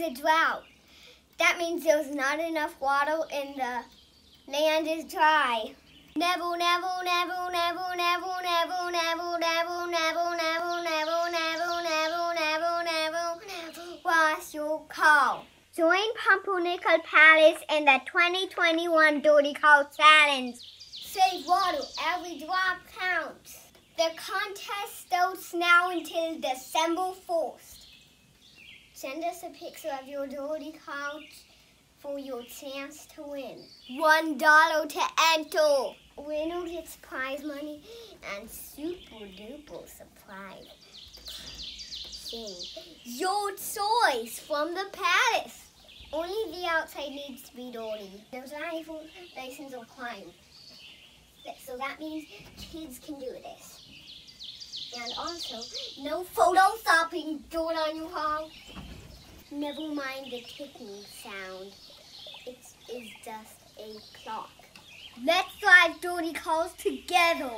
was a drought. That means there was not enough water and the land is dry. Never, never, never, never, never, never, never, never, never, never, never, never, never, never, never was your call. Join Pumpernickel Palace in the 2021 Dirty Call Challenge. Save water, every drop counts. The contest starts now until December 4th. Send us a picture of your dirty call for your chance to win. $1 to enter. Winner gets prize money and super duper surprise thing. Your choice from the palace. Only the outside needs to be dirty. No driving license or crime. So that means kids can do this. And also, no photoshopping dirt on your hall. Never mind the ticking sound. It is just a clock. Let's drive dirty calls together.